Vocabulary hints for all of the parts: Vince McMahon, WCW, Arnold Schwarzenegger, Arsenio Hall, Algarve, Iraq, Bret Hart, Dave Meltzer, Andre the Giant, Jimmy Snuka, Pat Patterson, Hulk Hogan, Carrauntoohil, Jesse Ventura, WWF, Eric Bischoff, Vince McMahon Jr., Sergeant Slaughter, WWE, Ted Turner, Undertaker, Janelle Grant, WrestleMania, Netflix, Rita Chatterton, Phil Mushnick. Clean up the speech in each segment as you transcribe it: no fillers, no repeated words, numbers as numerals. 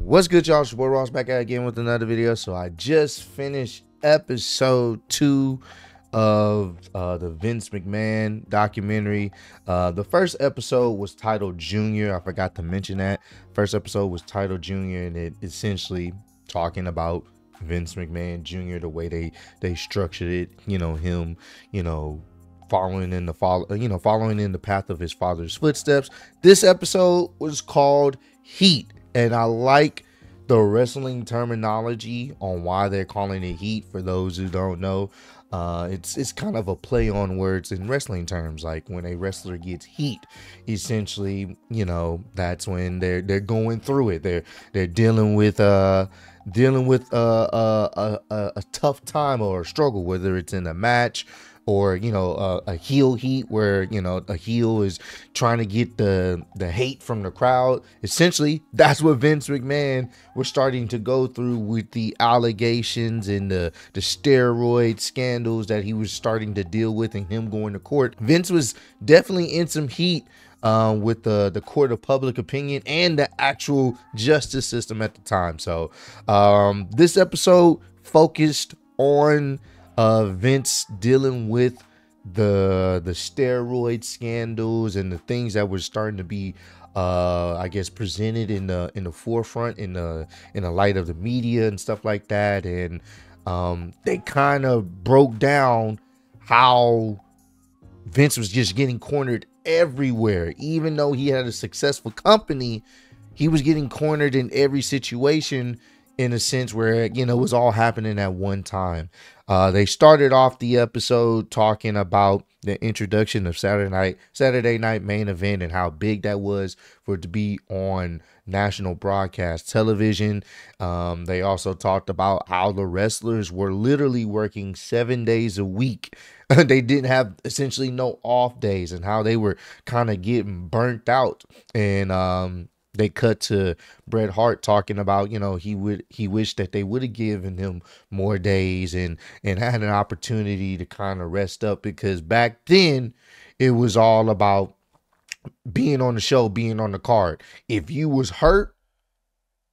What's good, y'all? It's your boy Ross back out again with another video. So I just finished episode 2 of the Vince McMahon documentary. The first episode was titled Junior. I forgot to mention that. First episode was titled Junior, and it essentially talking about Vince McMahon Jr., the way they structured it, you know, him, you know, following in the path of his father's footsteps. This episode was called Heat. And I like the wrestling terminology on why they're calling it heat. For those who don't know, it's kind of a play on words in wrestling terms. Like when a wrestler gets heat, essentially, you know, that's when they're going through it. They're dealing with a tough time or a struggle, whether it's in a match or, you know, a heel heat where, you know, a heel is trying to get the hate from the crowd. Essentially, that's what Vince McMahon was starting to go through with the allegations and the steroid scandals that he was starting to deal with and him going to court. Vince was definitely in some heat with the court of public opinion and the actual justice system at the time. So this episode focused on Vince dealing with the steroid scandals and the things that were starting to be I guess presented in the forefront in the light of the media and stuff like that. And they kind of broke down how Vince was just getting cornered everywhere. Even though he had a successful company, he was getting cornered in every situation, in a sense where, you know, it was all happening at one time. They started off the episode talking about the introduction of Saturday night main event and how big that was for it to be on national broadcast television. They also talked about how the wrestlers were literally working 7 days a week. They didn't have essentially no off days and how they were kind of getting burnt out. And they cut to Bret Hart talking about, you know, he wished that they would have given him more days and had an opportunity to kind of rest up, because back then it was all about being on the show, being on the card. If you was hurt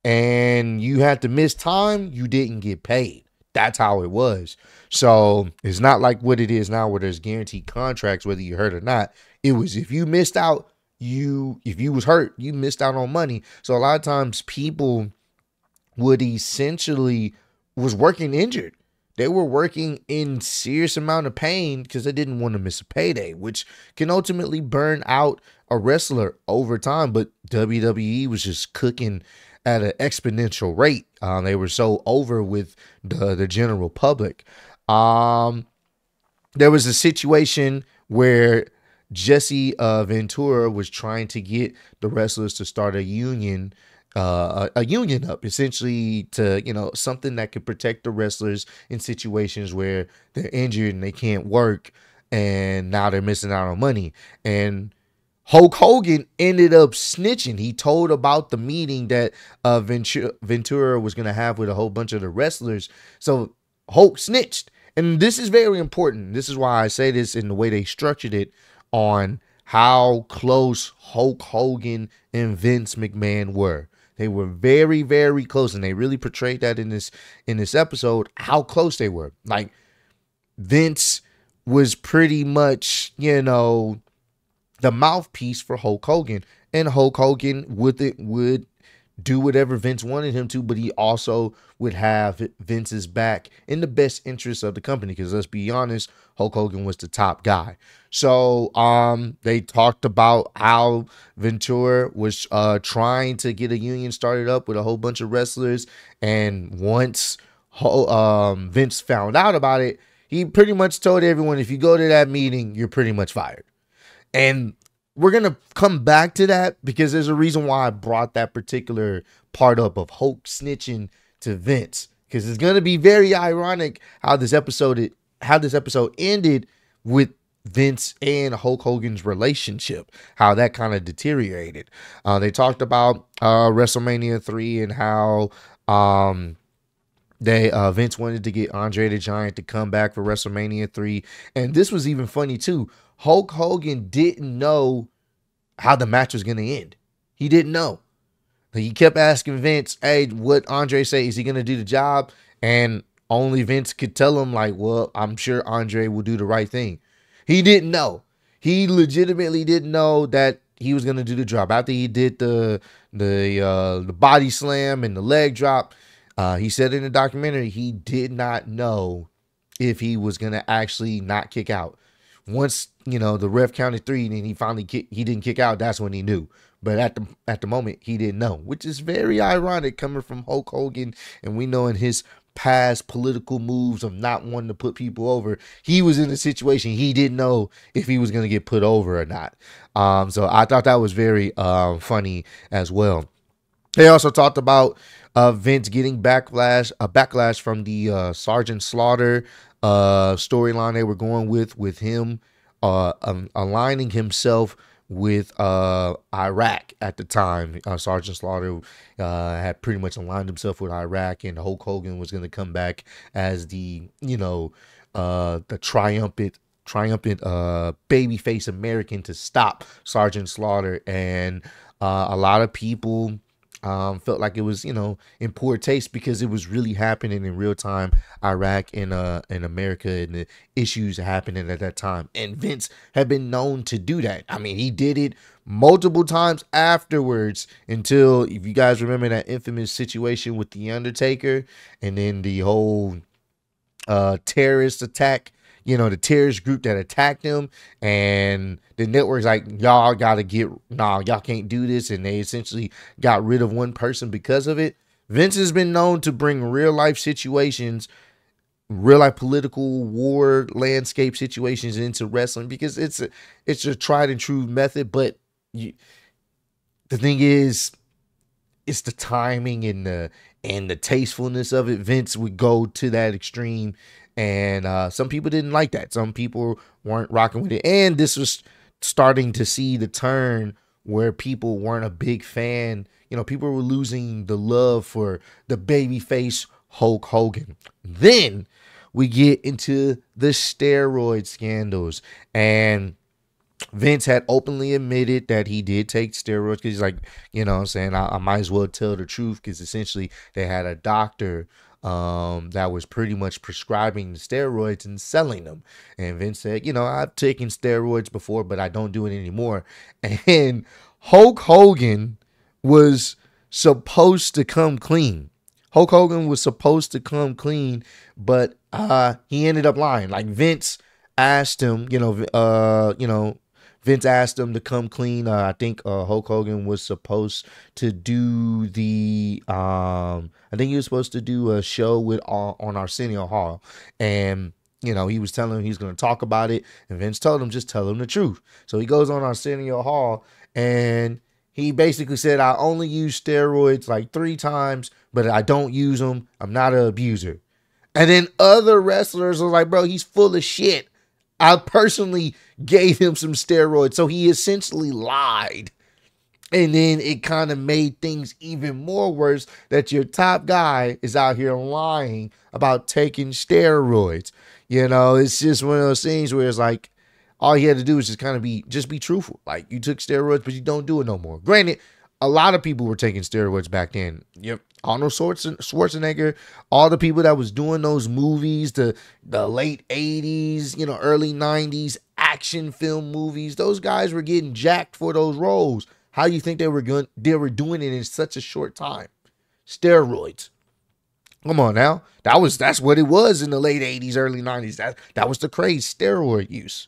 and you had to miss time, you didn't get paid. That's how it was. So it's not like what it is now where there's guaranteed contracts, whether you're hurt or not. It was if you missed out, if you was hurt, you missed out on money. So a lot of times people would essentially was working injured. They were working in serious amount of pain because they didn't want to miss a payday, which can ultimately burn out a wrestler over time. But WWE was just cooking at an exponential rate. They were so over with the general public. There was a situation where Jesse Ventura was trying to get the wrestlers to start a union up, essentially, to, you know, something that could protect the wrestlers in situations where they're injured and they can't work and now they're missing out on money. And Hulk Hogan ended up snitching. He told about the meeting that Ventura was going to have with a whole bunch of the wrestlers. So Hulk snitched. And this is very important. This is why I say this, in the way they structured it, on how close Hulk Hogan and Vince McMahon were. They were very, very close, and they really portrayed that in this episode, how close they were. Like, Vince was pretty much, you know, the mouthpiece for Hulk Hogan, and Hulk Hogan would do whatever Vince wanted him to, but he also would have Vince's back in the best interest of the company, because let's be honest, Hulk Hogan was the top guy. So they talked about how Ventura was trying to get a union started up with a whole bunch of wrestlers, and once Vince found out about it, he pretty much told everyone, if you go to that meeting, you're pretty much fired. And we're going to come back to that, because there's a reason why I brought that particular part up of Hulk snitching to Vince, because it's going to be very ironic how this episode ended with Vince and Hulk Hogan's relationship, how that kind of deteriorated. They talked about WrestleMania 3 and how Vince wanted to get Andre the Giant to come back for WrestleMania 3. And this was even funny too. Hulk Hogan didn't know how the match was going to end. He didn't know. He kept asking Vince, hey, what Andre say? Is he going to do the job? And only Vince could tell him, like, well, I'm sure Andre will do the right thing. He didn't know. He legitimately didn't know that he was going to do the job. After he did the body slam and the leg drop, he said in the documentary he did not know if he was going to actually not kick out. Once, you know, the ref counted three and then he finally kicked, he didn't kick out, that's when he knew. But at the moment, he didn't know, which is very ironic coming from Hulk Hogan. And we know in his past political moves of not wanting to put people over, he was in a situation he didn't know if he was going to get put over or not. So I thought that was very funny as well. They also talked about Vince getting backlash from the Sergeant Slaughter storyline they were going with him aligning himself with Iraq at the time. Sergeant Slaughter had pretty much aligned himself with Iraq, and Hulk Hogan was going to come back as the, you know, the triumphant babyface American to stop Sergeant Slaughter. And a lot of people felt like it was, you know, in poor taste because it was really happening in real time, Iraq and America, and the issues happening at that time. And Vince had been known to do that. I mean, he did it multiple times afterwards until, if you guys remember that infamous situation with The Undertaker and then the whole terrorist attack, you know, the terrorist group that attacked him, and the network's like, y'all gotta get, nah, y'all can't do this, and they essentially got rid of one person because of it. Vince has been known to bring real life situations, real life political war landscape situations into wrestling because it's a tried and true method. But the thing is, it's the timing and the tastefulness of it. Vince would go to that extreme. And some people didn't like that. Some people weren't rocking with it. And this was starting to see the turn where people weren't a big fan. You know, people were losing the love for the babyface Hulk Hogan. Then we get into the steroid scandals. And Vince had openly admitted that he did take steroids because he's like, you know what I'm saying, I might as well tell the truth, because essentially they had a doctor that was pretty much prescribing the steroids and selling them. And Vince said, you know, I've taken steroids before, but I don't do it anymore. And Hulk Hogan was supposed to come clean. Hulk Hogan was supposed to come clean, but he ended up lying. Like, Vince asked him, Vince asked him to come clean. I think Hulk Hogan was supposed to do the, I think he was supposed to do a show with on Arsenio Hall. And, you know, he was telling him he's going to talk about it. And Vince told him, just tell him the truth. So he goes on Arsenio Hall, and he basically said, I only use steroids like 3 times, but I don't use them. I'm not an abuser. And then other wrestlers were like, bro, he's full of shit. I personally gave him some steroids. So he essentially lied. And then it kind of made things even more worse that your top guy is out here lying about taking steroids. You know, it's just one of those things where it's like, all he had to do is just kind of be truthful. Like, you took steroids, but you don't do it no more. Granted, a lot of people were taking steroids back then. Yep. Arnold Schwarzenegger, all the people that was doing those movies, the late 80s, you know, early 90s action film movies, those guys were getting jacked for those roles. How do you think they were doing it in such a short time? Steroids. Come on now. That's what it was in the late 80s, early 90s. That was the craze, steroid use.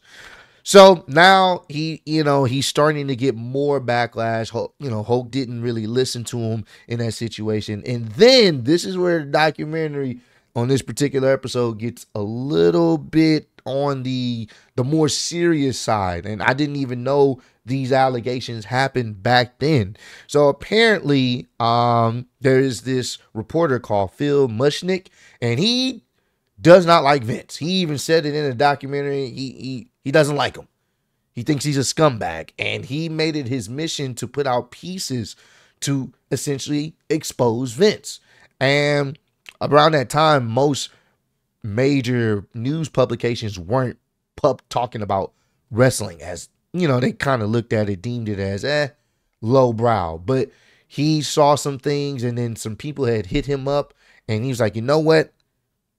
So now he's starting to get more backlash. Hulk, you know, Hulk didn't really listen to him in that situation. And then this is where the documentary on this particular episode gets a little bit on the more serious side. And I didn't even know these allegations happened back then. So apparently there is this reporter called Phil Mushnick, and he does not like Vince. He even said it in a documentary. He doesn't like him. He thinks he's a scumbag, and he made it his mission to put out pieces to essentially expose Vince. And around that time, most major news publications weren't talking about wrestling, as, you know, they kind of looked at it, deemed it as lowbrow. But he saw some things, and then some people had hit him up, and he was like, you know what?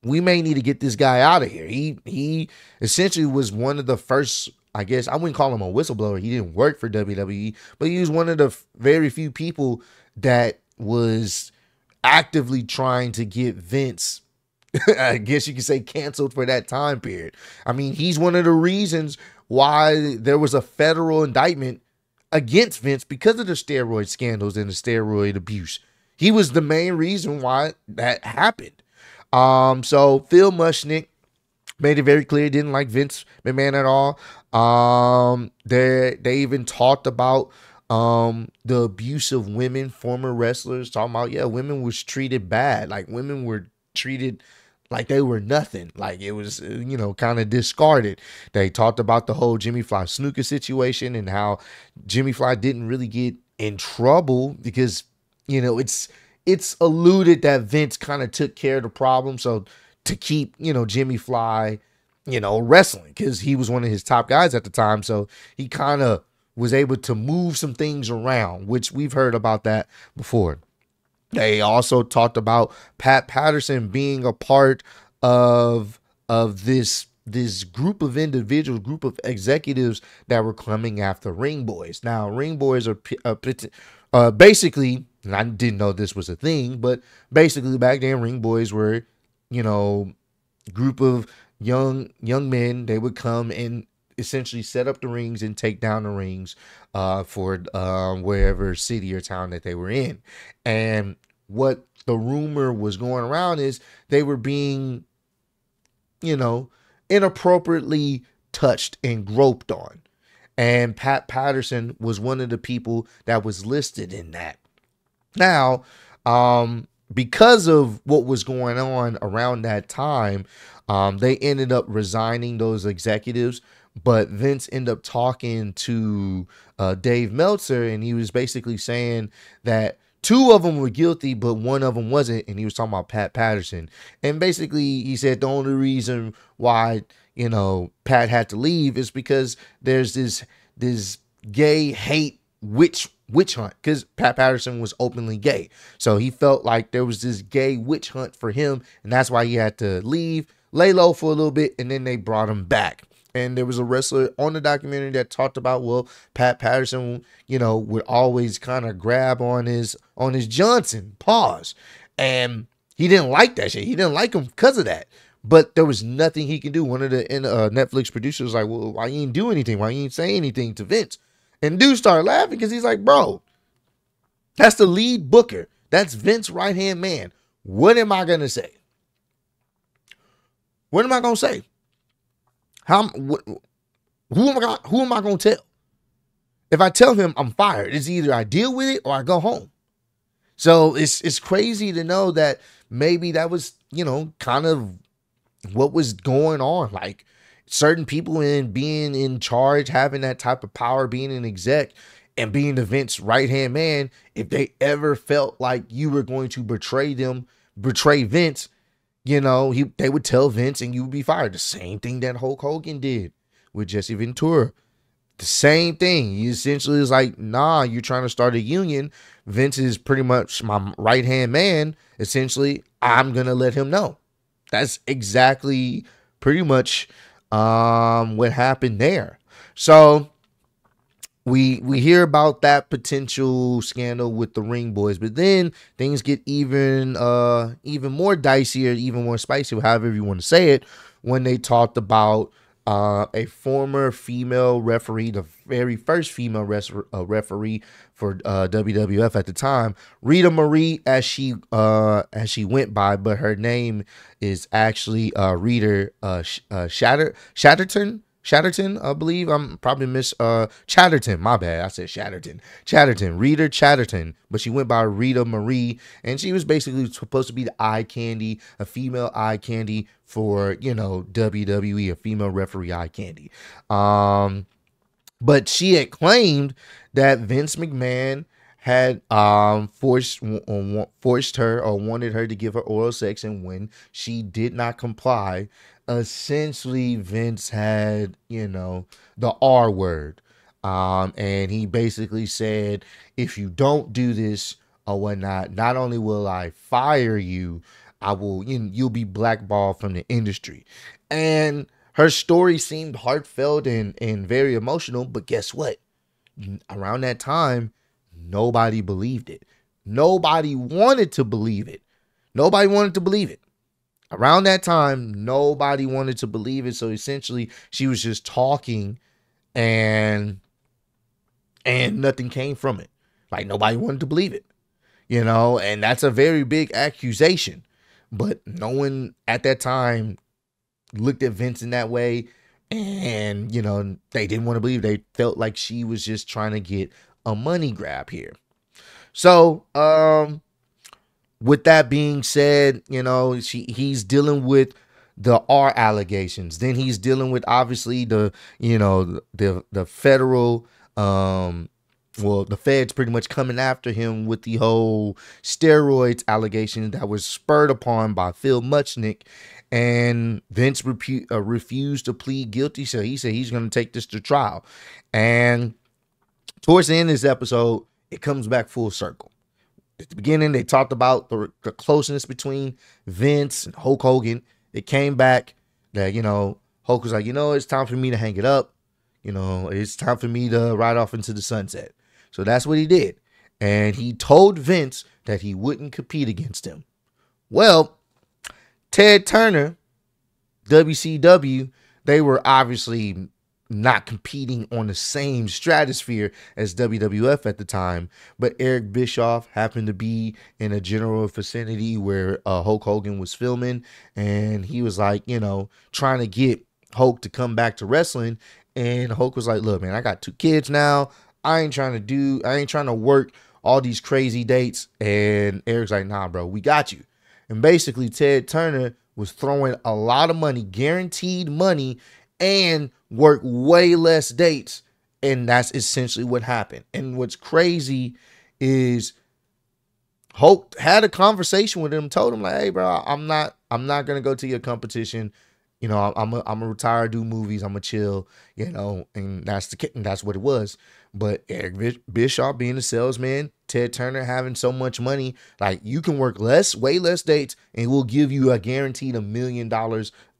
We may need to get this guy out of here. He essentially was one of the first, I guess, I wouldn't call him a whistleblower. He didn't work for WWE, but he was one of the very few people that was actively trying to get Vince, I guess you could say, canceled for that time period. I mean, he's one of the reasons why there was a federal indictment against Vince because of the steroid scandals and the steroid abuse. He was the main reason why that happened. So Phil Mushnick made it very clear he didn't like Vince McMahon at all. They even talked about the abuse of women, former wrestlers, talking about, yeah, women was treated bad. Like, women were treated like they were nothing. Like, it was, you know, kind of discarded. They talked about the whole Jimmy Fly Snuka situation and how Jimmy Fly didn't really get in trouble because, you know, it's alluded that Vince kind of took care of the problem. So to keep, you know, Jimmy Fly, you know, wrestling, because he was one of his top guys at the time. So he kind of was able to move some things around, which we've heard about that before. They also talked about Pat Patterson being a part of this group of individuals, group of executives that were coming after ring boys. Now, ring boys are basically, and I didn't know this was a thing, but basically back then ring boys were, you know, group of young men. They would come and essentially set up the rings and take down the rings for wherever city or town that they were in. And what the rumor was going around is they were being, you know, inappropriately touched and groped on. And Pat Patterson was one of the people that was listed in that. Now, because of what was going on around that time, they ended up resigning, those executives. But Vince ended up talking to Dave Meltzer, and he was basically saying that two of them were guilty, but one of them wasn't. And he was talking about Pat Patterson. And basically he said the only reason why, you know, Pat had to leave is because there's this gay hate witch hunt, because Pat Patterson was openly gay. So he felt like there was this gay witch hunt for him, and that's why he had to leave, lay low for a little bit, and then they brought him back. And there was a wrestler on the documentary that talked about, well, Pat Patterson, you know, would always kind of grab on his Johnson, pause. And he didn't like that shit. He didn't like him because of that. But there was nothing he could do. One of the Netflix producers was like, well, why you ain't do anything? Why you ain't say anything to Vince? And dude started laughing because he's like, bro, that's the lead booker. That's Vince's right-hand man. What am I going to say? What am I going to say? Who am I going to tell? If I tell him I'm fired, it's either I deal with it or I go home. So it's crazy to know that maybe that was, you know, kind of what was going on. Like, certain people in being in charge, having that type of power, being an exec and being the Vince right-hand man, if they ever felt like you were going to betray Vince, you know, they would tell Vince and you would be fired. The same thing that Hulk Hogan did with Jesse Ventura. The same thing. He essentially is like, nah, you're trying to start a union. Vince is pretty much my right-hand man. Essentially, I'm going to let him know. That's exactly pretty much what happened there. So we hear about that potential scandal with the ring boys, but then things get even more dicey, or even more spicy, however you want to say it, when they talked about a former female referee, the very first female referee for WWF at the time, Rita Marie, as she went by, but her name is actually Rita Chatterton. Chatterton, I believe. I'm probably Chatterton. My bad. I said Chatterton. Chatterton. Rita Chatterton. But she went by Rita Marie, and she was basically supposed to be the eye candy, a female eye candy for, you know, WWE, a female referee eye candy. But she had claimed that Vince McMahon had forced her, or wanted her to give her oral sex, and when she did not comply, essentially Vince had, you know, the R word, and he basically said, if you don't do this, or whatnot, not only will I fire you, I will, you'll be blackballed from the industry. And her story seemed heartfelt and very emotional, but guess what? Around that time, nobody believed it. Nobody wanted to believe it. Nobody wanted to believe it. Around that time, nobody wanted to believe it. So essentially, she was just talking and nothing came from it. Like, nobody wanted to believe it, you know? And that's a very big accusation. But no one at that time looked at Vince in that way. And, you know, they didn't want to believe. They felt like she was just trying to get a money grab here. So, with that being said, you know, he's dealing with the R allegations. Then he's dealing with, obviously, the, you know, the federal, well, the feds pretty much coming after him with the whole steroids allegation that was spurred upon by Phil Mushnick. And Vince refused to plead guilty, so he said he's going to take this to trial. And towards the end of this episode, it comes back full circle. At the beginning, they talked about the closeness between Vince and Hulk Hogan. It came back that, you know, Hulk was like, you know, it's time for me to hang it up. You know, it's time for me to ride off into the sunset. So that's what he did. And he told Vince that he wouldn't compete against him. Well, Ted Turner, WCW, they were obviously not competing on the same stratosphere as WWF at the time, but Eric Bischoff happened to be in a general vicinity where Hulk Hogan was filming, and he was like, you know, trying to get Hulk to come back to wrestling, and Hulk was like, look, man, I got 2 kids now. I ain't trying to work all these crazy dates, and Eric's like, nah, bro, we got you. And basically, Ted Turner was throwing a lot of money, guaranteed money, and worked way less dates. And that's essentially what happened. And what's crazy is Hulk had a conversation with him, told him, like, hey, bro, I'm not going to go to your competition. You know, I'm a retire, do movies, I'm a chill, you know, and that's what it was. But Eric Bischoff being a salesman, Ted Turner having so much money, like, you can work less, way less dates, and we'll give you a guaranteed $1 million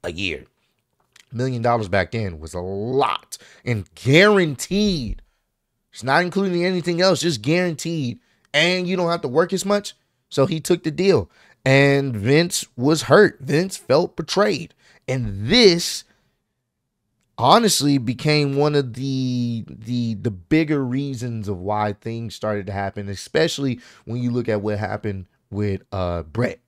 a year. $1 million back then was a lot, and guaranteed. It's not including anything else, just guaranteed, and you don't have to work as much. So he took the deal, and Vince was hurt. Vince felt betrayed. And this honestly became one of the bigger reasons of why things started to happen, especially when you look at what happened with Bret.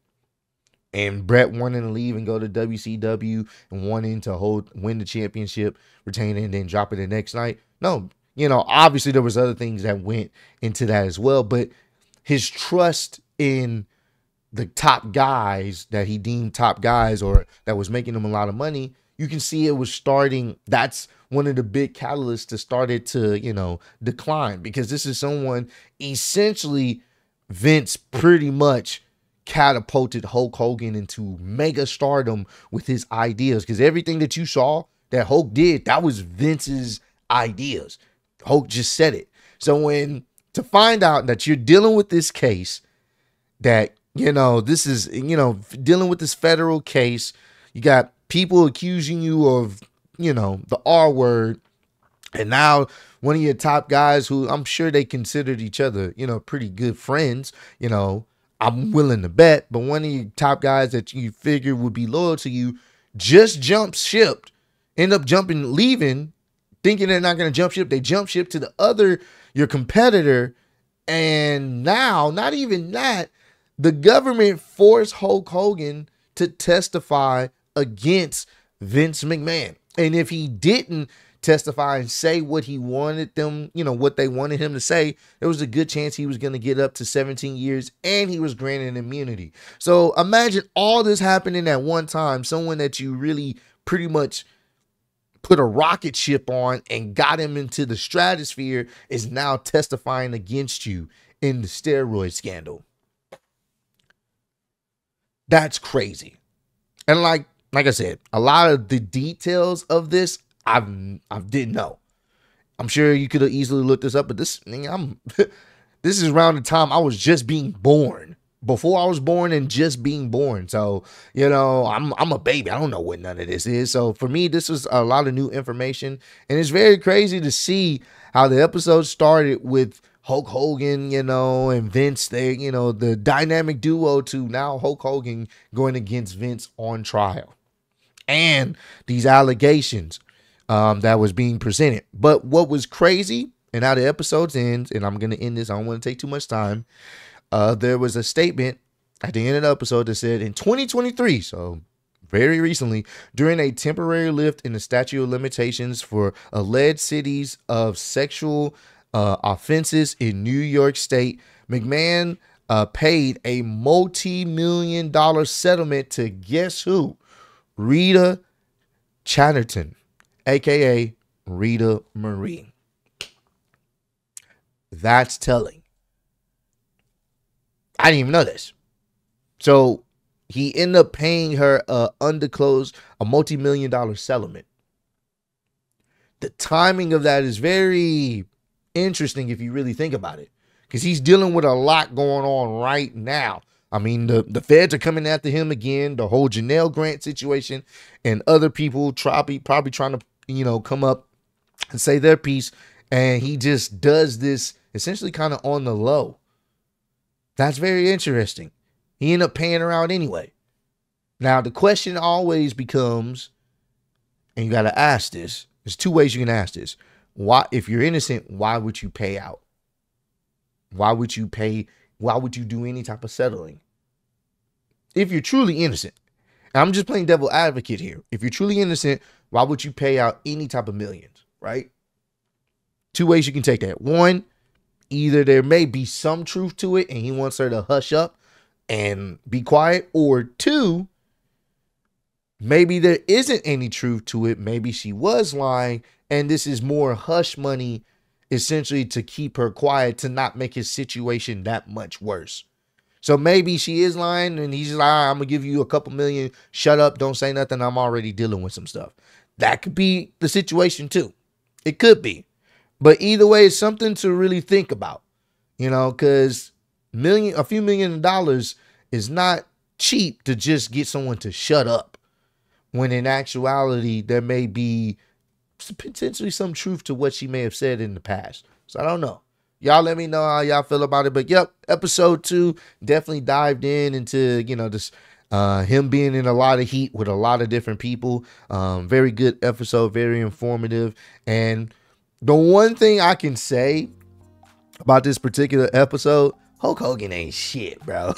And Bret wanting to leave and go to WCW and wanting to win the championship, retain it, and then drop it the next night. No, you know, obviously there was other things that went into that as well, but his trust in the top guys that he deemed top guys or that was making him a lot of money, you can see it was starting. That's one of the big catalysts to start it to, you know, decline, because this is someone essentially Vince pretty much catapulted Hulk Hogan into mega stardom with his ideas, because everything that you saw that Hulk did, that was Vince's ideas. Hulk just said it. So when to find out that you're dealing with this case that, you know, this is, you know, dealing with this federal case, you got people accusing you of, you know, the R word. And now one of your top guys who I'm sure they considered each other, you know, pretty good friends, you know, I'm willing to bet. But one of your top guys that you figure would be loyal to you just jump ship, end up leaving, thinking they're not going to jump ship. They jump ship to your competitor. And now, not even that, the government forced Hulk Hogan to testify against Vince McMahon. And if he didn't testify and say what he wanted them, you know, what they wanted him to say, there was a good chance he was going to get up to 17 years and he was granted immunity. So imagine all this happening at one time, someone that you really pretty much put a rocket ship on and got him into the stratosphere is now testifying against you in the steroid scandal. That's crazy. And like I said, a lot of the details of this, I didn't know. I'm sure you could have easily looked this up, but this, I'm This is around the time I was just being born. Before I was born and just being born. So, you know, I'm a baby. I don't know what none of this is. So for me, this was a lot of new information. And it's very crazy to see how the episode started with Hulk Hogan, you know, and Vince, you know, the dynamic duo to now Hulk Hogan going against Vince on trial. And these allegations that was being presented. But what was crazy, and how the episode ends, and I'm going to end this, I don't want to take too much time. There was a statement at the end of the episode that said, in 2023, so very recently, during a temporary lift in the statute of limitations for alleged cities of sexual offenses in New York State, McMahon paid a multi-million-dollar settlement to guess who? Rita Chatterton, aka Rita Marie. That's telling. I didn't even know this. So he ended up paying her a multi-million-dollar settlement. The timing of that is very interesting if you really think about it, because he's dealing with a lot going on right now. I mean, the feds are coming after him again, the whole Janelle Grant situation, and other people probably trying to, you know, come up and say their piece, and he just does this essentially kind of on the low. That's very interesting. He ended up paying her out anyway. Now, the question always becomes, and you got to ask this, there's two ways you can ask this. Why, if you're innocent, why would you pay out? Why would you pay? Why would you do any type of settling? If you're truly innocent, and I'm just playing devil advocate here. If you're truly innocent, why would you pay out any type of millions, right? Two ways you can take that. One, either there may be some truth to it and he wants her to hush up and be quiet, or two, maybe there isn't any truth to it. Maybe she was lying, and this is more hush money, essentially to keep her quiet, to not make his situation that much worse. So maybe she is lying and he's like, I'm gonna give you a couple million, shut up, don't say nothing, I'm already dealing with some stuff. That could be the situation too. It could be. But either way, it's something to really think about, you know, because a few million dollars is not cheap to just get someone to shut up, when in actuality, there may be potentially some truth to what she may have said in the past. So I don't know. Y'all let me know how y'all feel about it. But yep, episode 2 definitely dived into, you know, this him being in a lot of heat with a lot of different people. Very good episode, very informative. And the one thing I can say about this particular episode, Hulk Hogan ain't shit, bro.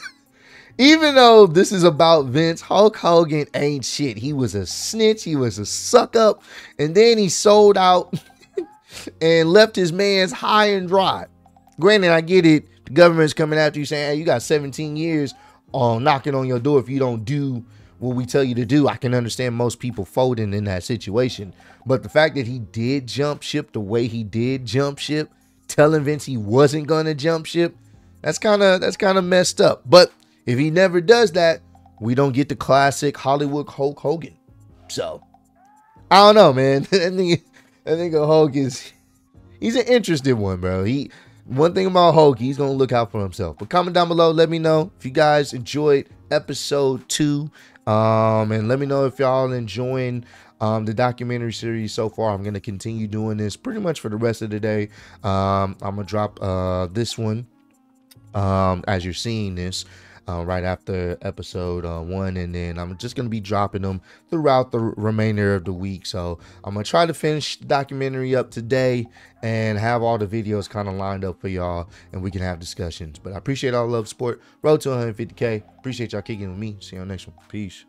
Even though this is about Vince, Hulk Hogan ain't shit. He was a snitch. He was a suck up. And then he sold out and left his man's high and dry. Granted, I get it. The government's coming after you saying, hey, you got 17 years on knocking on your door if you don't do what we tell you to do. I can understand most people folding in that situation, but the fact that he did jump ship the way he did jump ship, telling Vince he wasn't gonna jump ship, that's kind of messed up. But if he never does that, we don't get the classic Hollywood Hulk Hogan. So I don't know, man. I think a Hulk is, he's an interesting one, bro. One thing about Hulk, he's gonna look out for himself. But comment down below, let me know if you guys enjoyed episode 2. And let me know if y'all enjoying the documentary series so far. I'm gonna continue doing this pretty much for the rest of the day. I'm gonna drop this one as you're seeing this right after episode 1, and then I'm just gonna be dropping them throughout the remainder of the week. So I'm gonna try to finish the documentary up today and have all the videos kind of lined up for y'all, and we can have discussions. But I appreciate all love, support. Road to 150K. Appreciate y'all kicking with me. See y'all next one. Peace.